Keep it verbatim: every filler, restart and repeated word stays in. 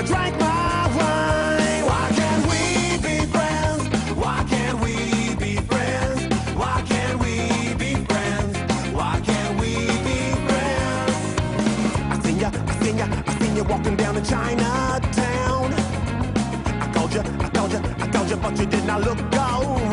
you drank my wine. Why can't we be friends? Why can't we be friends? Why can't we be friends? Why can't we be friends? I seen ya, I seen ya, I seen you walking down in Chinatown. I called ya, I called ya, I called ya, but you did not look gone.